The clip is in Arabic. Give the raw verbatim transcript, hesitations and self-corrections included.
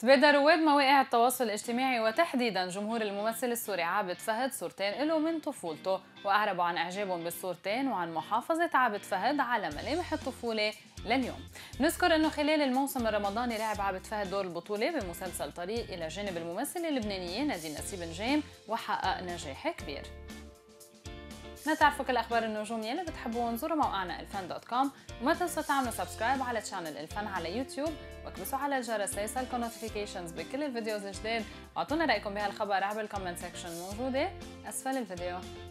تبادل رواد مواقع التواصل الاجتماعي وتحديدا جمهور الممثل السوري عابد فهد صورتين له من طفولته، واعربوا عن اعجابهم بالصورتين وعن محافظه عابد فهد على ملامح الطفوله لليوم. نذكر انه خلال الموسم الرمضاني لعب عابد فهد دور البطوله بمسلسل طريق الى جانب الممثله اللبنانيه نادين نسيب نجم، وحقق نجاح كبير. لتعرفوا كل اخبار النجوم يلي بتحبوها زوروا موقعنا الفن دوت كوم، وما تنسوا تعملوا سبسكرايب على تشانل الفن على يوتيوب، واكبسوا على الجرس ليصلكم نوتيفيكيشنز بكل الفيديوز الجداد، واعطونا رايكم بهالخبر عبر الكومنت سيكشن موجوده اسفل الفيديو.